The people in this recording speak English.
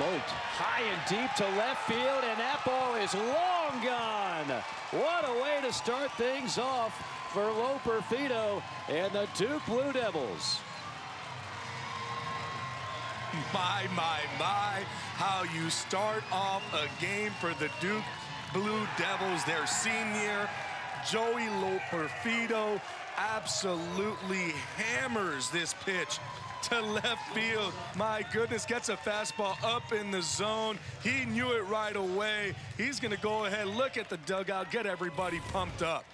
smoked high and deep to left field, and that ball is long gone. What a way to start things off for Loperfido and the Duke Blue Devils. My, my, my, how you start off a game for the Duke Blue Devils, their senior. Joey Loperfido absolutely hammers this pitch to left field. My goodness, gets a fastball up in the zone. He knew it right away. He's going to go ahead, look at the dugout, get everybody pumped up.